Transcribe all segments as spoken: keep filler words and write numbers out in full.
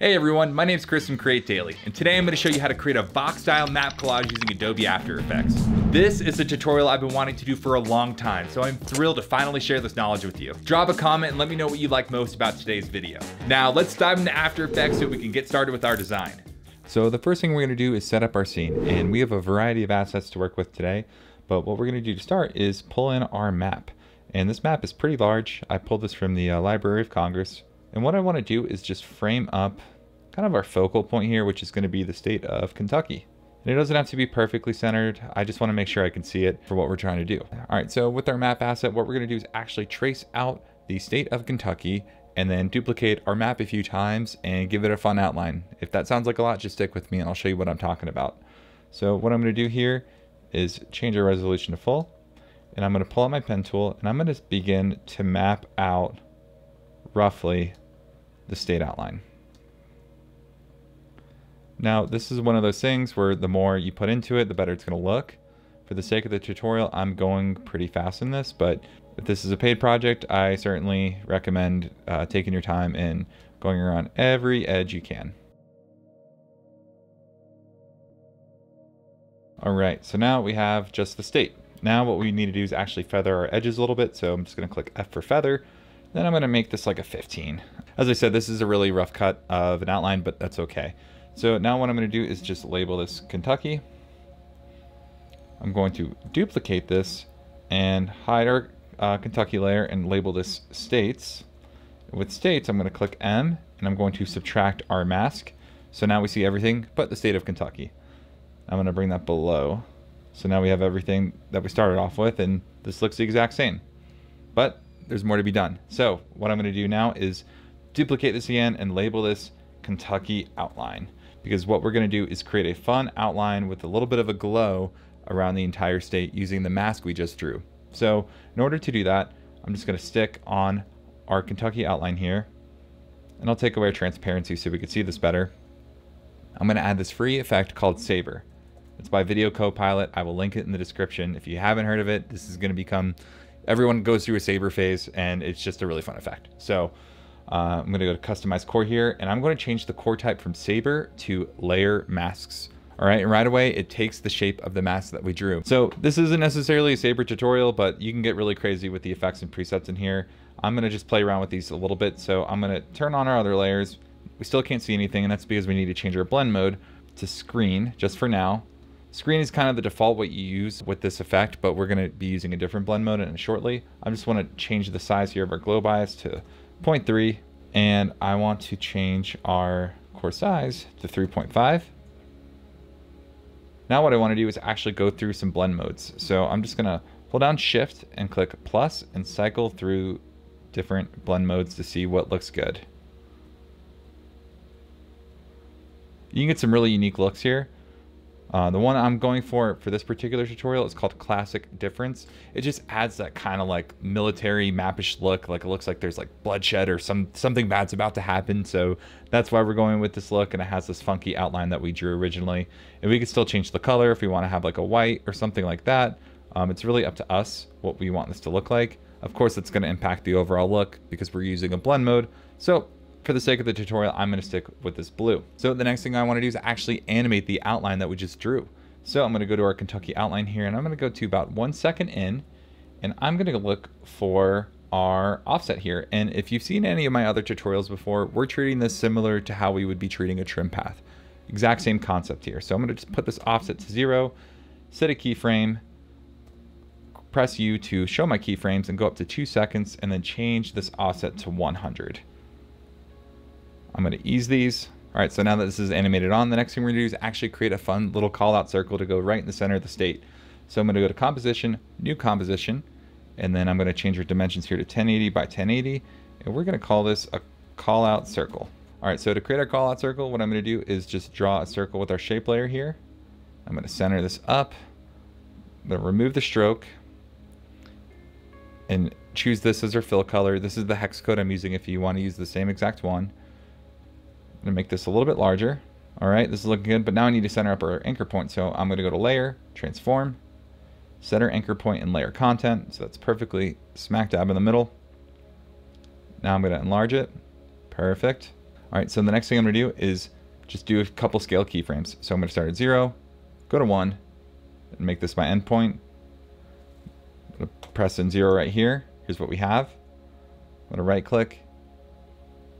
Hey everyone, my name is Chris from Create Daily, and today I'm going to show you how to create a Vox style map collage using Adobe After Effects. This is a tutorial I've been wanting to do for a long time, so I'm thrilled to finally share this knowledge with you. Drop a comment and let me know what you like most about today's video. Now let's dive into After Effects so we can get started with our design. So the first thing we're going to do is set up our scene, and we have a variety of assets to work with today, but what we're going to do to start is pull in our map. And this map is pretty large. I pulled this from the uh, Library of Congress. And what I want to do is just frame up kind of our focal point here, which is going to be the state of Kentucky. And it doesn't have to be perfectly centered. I just want to make sure I can see it for what we're trying to do. All right, so with our map asset, what we're going to do is actually trace out the state of Kentucky and then duplicate our map a few times and give it a fun outline. If that sounds like a lot, just stick with me and I'll show you what I'm talking about. So what I'm going to do here is change our resolution to full, and I'm going to pull out my pen tool and I'm going to begin to map out roughly the state outline. Now, this is one of those things where the more you put into it, the better it's going to look. For the sake of the tutorial, I'm going pretty fast in this, but if this is a paid project, I certainly recommend uh, taking your time and going around every edge you can. All right, so now we have just the state. Now what we need to do is actually feather our edges a little bit, so I'm just going to click F for feather. Then I'm going to make this like a fifteen. As I said, this is a really rough cut of an outline, but that's okay. So now what I'm going to do is just label this Kentucky. I'm going to duplicate this and hide our uh, Kentucky layer and label this states. With states, I'm going to click M and I'm going to subtract our mask. So now we see everything but the state of Kentucky. I'm going to bring that below. So now we have everything that we started off with, and this looks the exact same, but there's more to be done. So what I'm going to do now is duplicate this again and label this Kentucky outline, because what we're going to do is create a fun outline with a little bit of a glow around the entire state using the mask we just drew. So in order to do that, I'm just going to stick on our Kentucky outline here, and I'll take away our transparency so we can see this better. I'm going to add this free effect called Saber. It's by Video Copilot. I will link it in the description. If you haven't heard of it, this is going to become, everyone goes through a Saber phase, and it's just a really fun effect. So uh, I'm going to go to customize core here, and I'm going to change the core type from Saber to layer masks. All right, and right away it takes the shape of the mask that we drew. So this isn't necessarily a Saber tutorial, but you can get really crazy with the effects and presets in here. I'm going to just play around with these a little bit. So I'm going to turn on our other layers. We still can't see anything, and that's because we need to change our blend mode to screen just for now. Screen is kind of the default what you use with this effect, but we're going to be using a different blend mode in shortly. I just want to change the size here of our glow bias to zero point three, and I want to change our core size to three point five. Now what I want to do is actually go through some blend modes. So I'm just going to hold down shift and click plus and cycle through different blend modes to see what looks good. You can get some really unique looks here. Uh, the one I'm going for for this particular tutorial is called Classic Difference. It just adds that kind of like military mappish look, like it looks like there's like bloodshed or some something bad's about to happen. So that's why we're going with this look, and it has this funky outline that we drew originally. And we can still change the color if we want to have like a white or something like that. Um, it's really up to us what we want this to look like. Of course, it's going to impact the overall look because we're using a blend mode. So for the sake of the tutorial, I'm going to stick with this blue. So the next thing I want to do is actually animate the outline that we just drew. So I'm going to go to our Kentucky outline here, and I'm going to go to about one second in, and I'm going to look for our offset here. And if you've seen any of my other tutorials before, we're treating this similar to how we would be treating a trim path. Exact same concept here. So I'm going to just put this offset to zero, set a keyframe, press U to show my keyframes, and go up to two seconds, and then change this offset to one hundred. I'm going to ease these. All right, so now that this is animated on, the next thing we're going to do is actually create a fun little call out circle to go right in the center of the state. So I'm going to go to composition, new composition, and then I'm going to change our dimensions here to ten eighty by ten eighty. And we're going to call this a call out circle. All right, so to create our call out circle, what I'm going to do is just draw a circle with our shape layer here. I'm going to center this up. I'm going to remove the stroke and choose this as our fill color. This is the hex code I'm using if you want to use the same exact one. To make this a little bit larger. All right, this is looking good, but now I need to center up our anchor point. So I'm going to go to layer, transform, center anchor point, and layer content. So that's perfectly smack dab in the middle. Now I'm going to enlarge it. Perfect. All right, so the next thing I'm gonna do is just do a couple scale keyframes. So I'm gonna start at zero, go to one, and make this my endpoint. I'm gonna press in zero right here. Here's what we have. I'm gonna right click,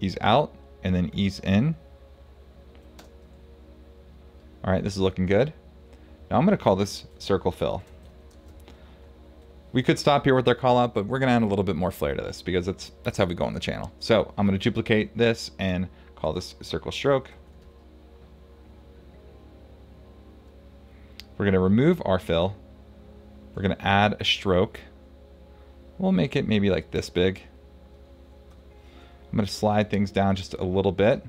ease out, and then ease in. All right, this is looking good. Now I'm gonna call this circle fill. We could stop here with our call out, but we're gonna add a little bit more flair to this because that's, that's how we go on the channel. So I'm gonna duplicate this and call this circle stroke. We're gonna remove our fill. We're gonna add a stroke. We'll make it maybe like this big. I'm gonna slide things down just a little bit.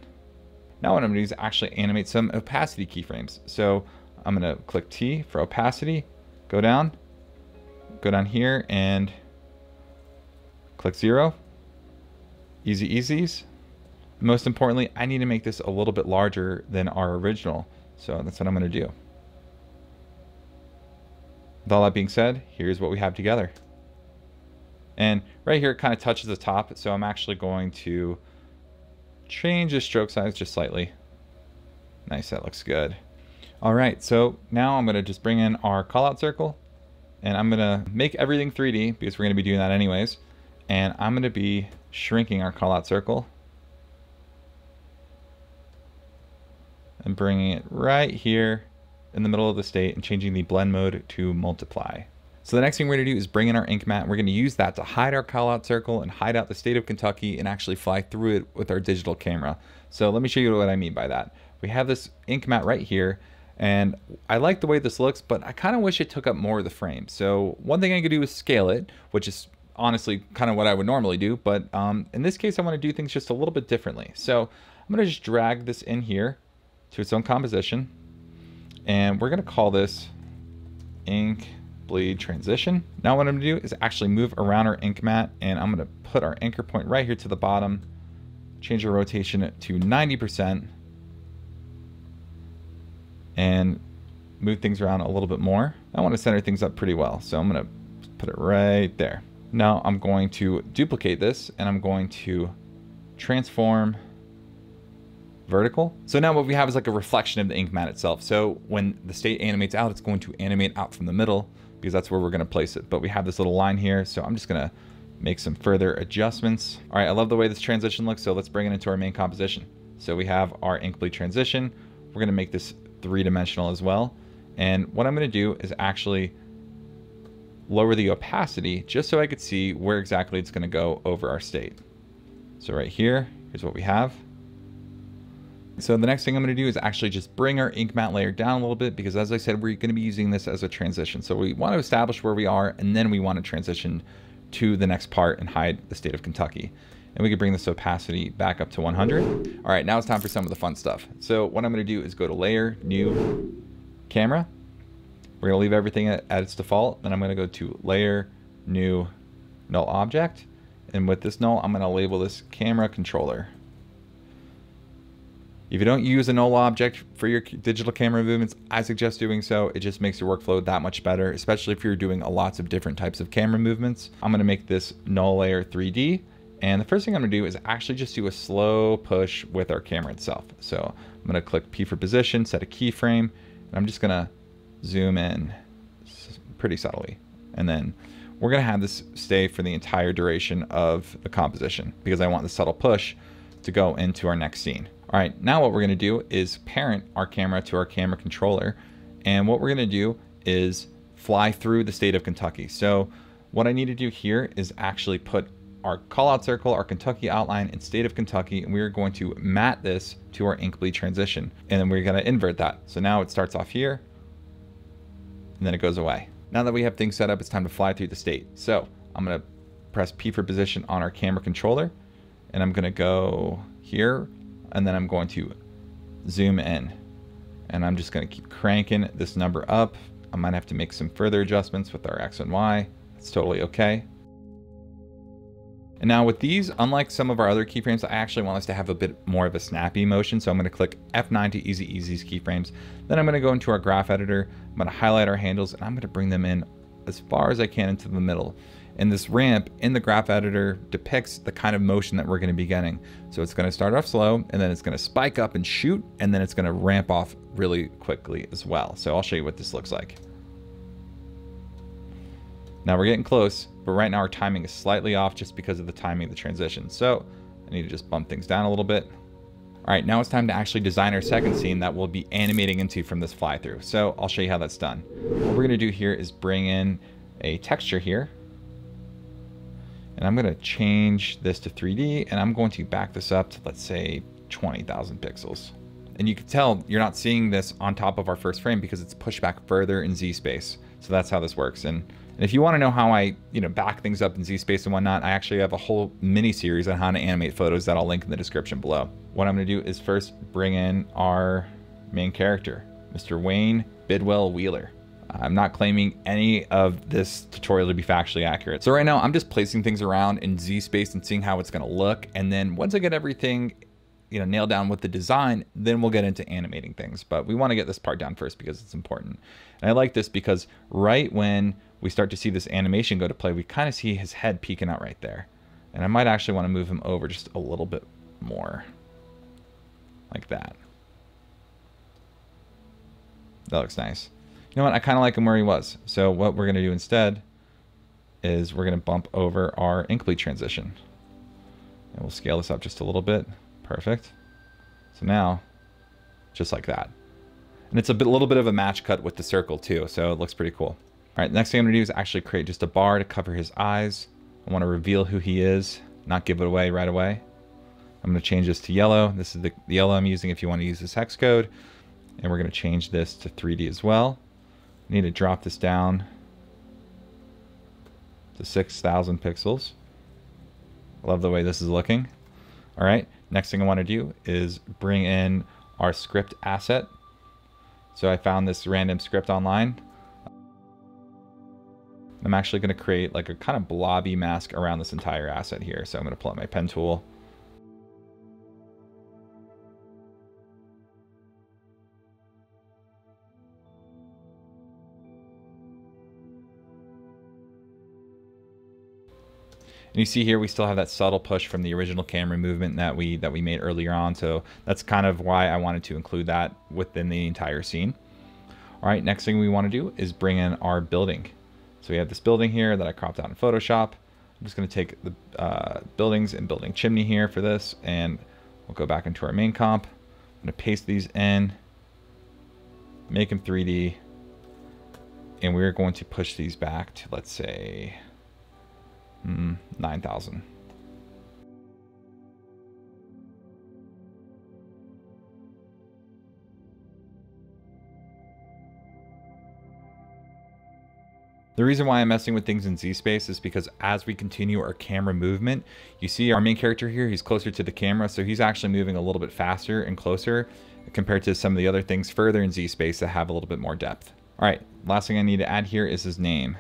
Now what I'm gonna do is actually animate some opacity keyframes. So I'm gonna click T for opacity, go down, go down here and click zero. Easy easies. Most importantly, I need to make this a little bit larger than our original. So that's what I'm gonna do. With all that being said, here's what we have together. And right here, it kind of touches the top. So I'm actually going to change the stroke size just slightly. Nice, that looks good. All right, so now I'm gonna just bring in our callout circle and I'm gonna make everything three D because we're gonna be doing that anyways. And I'm gonna be shrinking our callout circle and bringing it right here in the middle of the state and changing the blend mode to multiply. So the next thing we're gonna do is bring in our ink mat, and we're gonna use that to hide our callout circle and hide out the state of Kentucky and actually fly through it with our digital camera. So let me show you what I mean by that. We have this ink mat right here, and I like the way this looks, but I kind of wish it took up more of the frame. So one thing I could do is scale it, which is honestly kind of what I would normally do, but um, in this case, I wanna do things just a little bit differently. So I'm gonna just drag this in here to its own composition, and we're gonna call this ink bleed transition. Now what I'm gonna do is actually move around our ink mat, and I'm gonna put our anchor point right here to the bottom, change our rotation to ninety percent, and move things around a little bit more. I wanna center things up pretty well, so I'm gonna put it right there. Now I'm going to duplicate this, and I'm going to transform vertical. So now what we have is like a reflection of the ink mat itself. So when the state animates out, it's going to animate out from the middle because that's where we're going to place it. But we have this little line here. So I'm just going to make some further adjustments. All right. I love the way this transition looks. So let's bring it into our main composition. So we have our ink bleed transition. We're going to make this three dimensional as well. And what I'm going to do is actually lower the opacity just so I could see where exactly it's going to go over our state. So right here, here's what we have. So the next thing I'm going to do is actually just bring our ink mat layer down a little bit because, as I said, we're going to be using this as a transition. So we want to establish where we are, and then we want to transition to the next part and hide the state of Kentucky. And we can bring this opacity back up to one hundred. All right, now it's time for some of the fun stuff. So what I'm going to do is go to Layer, New, Camera. We're going to leave everything at, at its default. Then I'm going to go to Layer, New, Null Object. And with this null, I'm going to label this Camera Controller. If you don't use a null object for your digital camera movements, I suggest doing so. It just makes your workflow that much better, especially if you're doing lots of different types of camera movements. I'm gonna make this null layer three D. And the first thing I'm gonna do is actually just do a slow push with our camera itself. So I'm gonna click P for position, set a keyframe, and I'm just gonna zoom in pretty subtly. And then we're gonna have this stay for the entire duration of the composition because I want the subtle push to go into our next scene. All right, now what we're gonna do is parent our camera to our camera controller. And what we're gonna do is fly through the state of Kentucky. So what I need to do here is actually put our callout circle, our Kentucky outline, and state of Kentucky, and we are going to mat this to our ink bleed transition. And then we're gonna invert that. So now it starts off here, and then it goes away. Now that we have things set up, it's time to fly through the state. So I'm gonna press P for position on our camera controller, and I'm gonna go here, and then I'm going to zoom in, and I'm just gonna keep cranking this number up. I might have to make some further adjustments with our X and Y. It's totally okay. And now with these, unlike some of our other keyframes, I actually want us to have a bit more of a snappy motion. So I'm gonna click F nine to easy ease keyframes. Then I'm gonna go into our graph editor. I'm gonna highlight our handles, and I'm gonna bring them in as far as I can into the middle. And this ramp in the graph editor depicts the kind of motion that we're going to be getting. So it's going to start off slow, and then it's going to spike up and shoot, and then it's going to ramp off really quickly as well. So I'll show you what this looks like. Now we're getting close, but right now our timing is slightly off just because of the timing of the transition. So I need to just bump things down a little bit. All right, now it's time to actually design our second scene that we'll be animating into from this fly through. So I'll show you how that's done. What we're going to do here is bring in a texture here. And I'm going to change this to three D, and I'm going to back this up to, let's say, twenty thousand pixels. And you can tell you're not seeing this on top of our first frame because it's pushed back further in Z space. So that's how this works. And, and if you want to know how I, you know, back things up in Z space and whatnot, I actually have a whole mini series on how to animate photos that I'll link in the description below. What I'm going to do is first bring in our main character, Mister Wayne Bidwell Wheeler. I'm not claiming any of this tutorial to be factually accurate. So right now I'm just placing things around in Z space and seeing how it's going to look. And then once I get everything, you know, nailed down with the design, then we'll get into animating things. But we want to get this part down first because it's important. And I like this because right when we start to see this animation go to play, we kind of see his head peeking out right there. And I might actually want to move him over just a little bit more like that. That looks nice. You know what, I kind of like him where he was. So what we're going to do instead is we're going to bump over our incomplete transition. And we'll scale this up just a little bit. Perfect. So now, just like that. And it's a bit, little bit of a match cut with the circle too, so it looks pretty cool. All right, the next thing I'm going to do is actually create just a bar to cover his eyes. I want to reveal who he is, not give it away right away. I'm going to change this to yellow. This is the yellow I'm using if you want to use this hex code. And we're going to change this to three D as well. Need to drop this down to six thousand pixels. I love the way this is looking. All right, next thing I want to do is bring in our script asset. So I found this random script online. I'm actually going to create like a kind of blobby mask around this entire asset here. So I'm going to pull out my pen tool. And you see here, we still have that subtle push from the original camera movement that we that we made earlier on. So that's kind of why I wanted to include that within the entire scene. All right, next thing we want to do is bring in our building. So we have this building here that I cropped out in Photoshop. I'm just going to take the uh, buildings and building chimney here for this, and we'll go back into our main comp. I'm going to paste these in, make them three D, and we're going to push these back to, let's say, nine thousand. The reason why I'm messing with things in Z space is because as we continue our camera movement, you see our main character here, he's closer to the camera, so he's actually moving a little bit faster and closer compared to some of the other things further in Z space that have a little bit more depth. All right, last thing I need to add here is his name.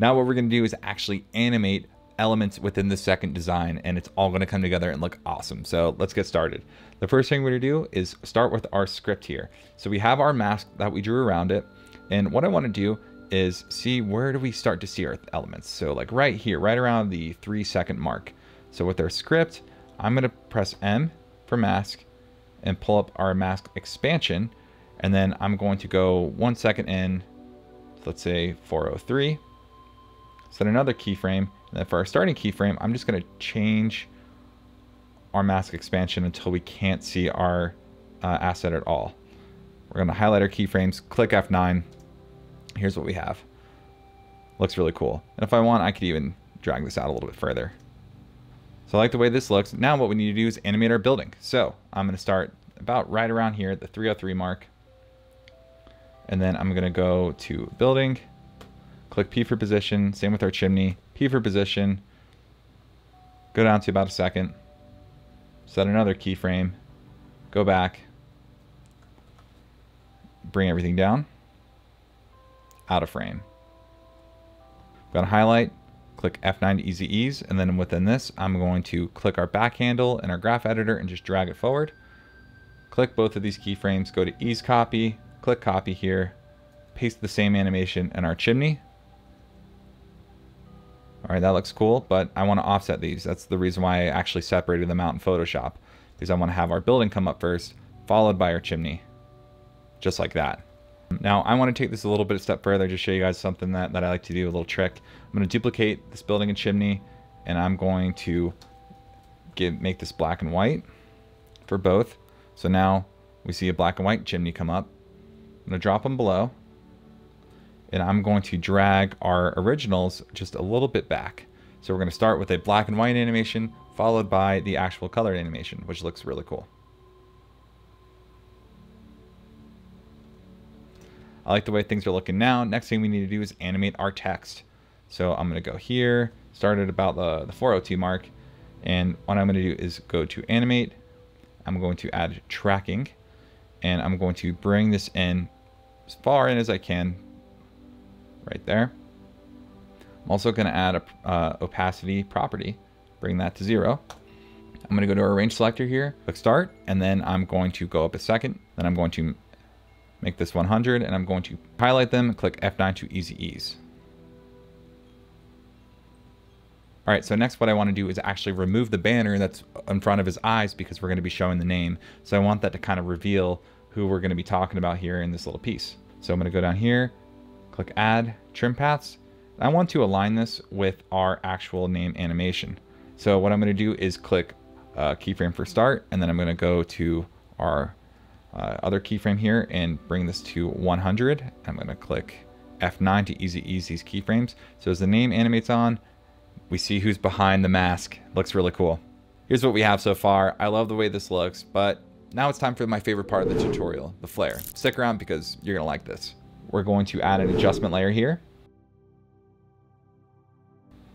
Now what we're going to do is actually animate elements within the second design, and it's all going to come together and look awesome. So let's get started. The first thing we're going to do is start with our script here. So we have our mask that we drew around it. And what I want to do is see where do we start to see our elements. So like right here, right around the three second mark. So with our script, I'm going to press M for mask and pull up our mask expansion. And then I'm going to go one second in, let's say four oh three. Set another keyframe, and then for our starting keyframe, I'm just going to change our mask expansion until we can't see our uh, asset at all. We're going to highlight our keyframes, click F nine. Here's what we have. Looks really cool. And if I want, I could even drag this out a little bit further. So I like the way this looks. Now what we need to do is animate our building. So I'm going to start about right around here at the three oh three mark. And then I'm going to go to building. Click P for position, same with our chimney, P for position, go down to about a second, set another keyframe, go back, bring everything down, out of frame. Got to highlight, click F nine to easy ease, and then within this, I'm going to click our back handle in our graph editor and just drag it forward, click both of these keyframes, go to ease copy, click copy here, paste the same animation in our chimney. All right, that looks cool, but I want to offset these. That's the reason why I actually separated them out in Photoshop, because I want to have our building come up first, followed by our chimney, just like that. Now I want to take this a little bit a step further, just show you guys something that, that I like to do, a little trick. I'm going to duplicate this building and chimney, and I'm going to give, make this black and white for both. So now we see a black and white chimney come up. I'm going to drop them below, and I'm going to drag our originals just a little bit back. So we're going to start with a black and white animation followed by the actual color animation, which looks really cool. I like the way things are looking now. Next thing we need to do is animate our text. So I'm going to go here, start at about the, the four oh two mark. And what I'm going to do is go to animate. I'm going to add tracking, and I'm going to bring this in as far in as I can right there. I'm also going to add a uh, opacity property, bring that to zero. I'm going to go to our range selector here, click start, and then I'm going to go up a second. Then I'm going to make this one hundred, and I'm going to highlight them and click F nine to easy ease. All right, so next what I want to do is actually remove the banner that's in front of his eyes, because we're going to be showing the name. So I want that to kind of reveal who we're going to be talking about here in this little piece. So I'm going to go down here, click add, trim paths. I want to align this with our actual name animation. So what I'm going to do is click uh, keyframe for start, and then I'm going to go to our Uh, other keyframe here and bring this to one hundred. I'm going to click F nine to easy ease these keyframes. So as the name animates on, we see who's behind the mask. Looks really cool. Here's what we have so far. I love the way this looks, but now it's time for my favorite part of the tutorial, the flare. Stick around because you're going to like this. We're going to add an adjustment layer here.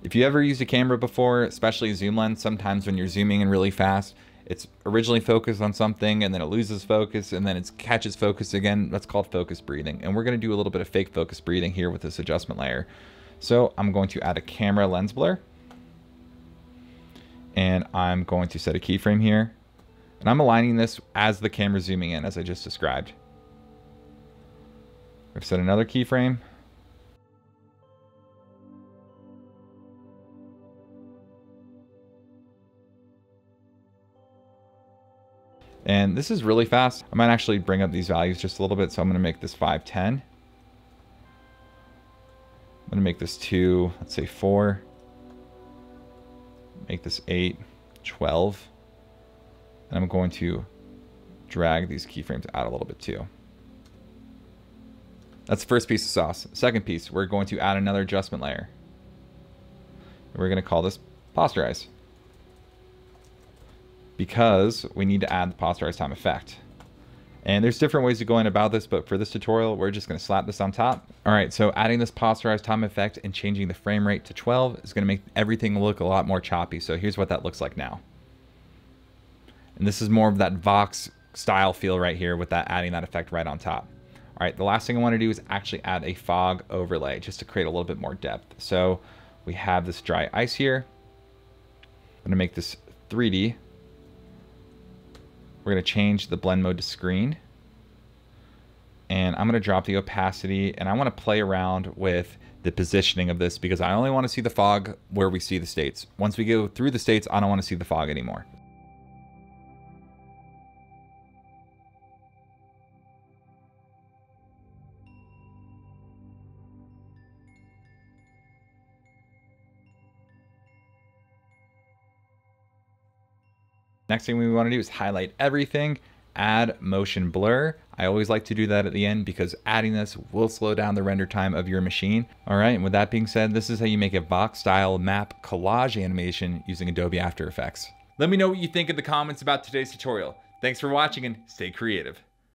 If you ever used a camera before, especially a zoom lens, sometimes when you're zooming in really fast, it's originally focused on something, and then it loses focus, and then it catches focus again. That's called focus breathing. And we're going to do a little bit of fake focus breathing here with this adjustment layer. So I'm going to add a camera lens blur, and I'm going to set a keyframe here, and I'm aligning this as the camera's zooming in, as I just described. We've set another keyframe. And this is really fast. I might actually bring up these values just a little bit. So I'm going to make this five ten. I'm going to make this two, let's say four. Make this eight, twelve. And I'm going to drag these keyframes out a little bit too. That's the first piece of sauce. Second piece, we're going to add another adjustment layer. And we're going to call this posterize, because we need to add the posterize time effect. And there's different ways of going about this, but for this tutorial, we're just going to slap this on top. All right, so adding this posterize time effect and changing the frame rate to twelve is going to make everything look a lot more choppy. So here's what that looks like now. And this is more of that Vox style feel right here, with that adding that effect right on top. All right, the last thing I want to do is actually add a fog overlay just to create a little bit more depth. So we have this dry ice here. I'm going to make this three D. We're going to change the blend mode to screen, and I'm going to drop the opacity, and I want to play around with the positioning of this, because I only want to see the fog where we see the states. Once we go through the states, I don't want to see the fog anymore. Next thing we want to do is highlight everything, add motion blur. I always like to do that at the end, because adding this will slow down the render time of your machine. All right, and with that being said, this is how you make a Vox style map collage animation using Adobe After Effects. Let me know what you think in the comments about today's tutorial. Thanks for watching, and stay creative.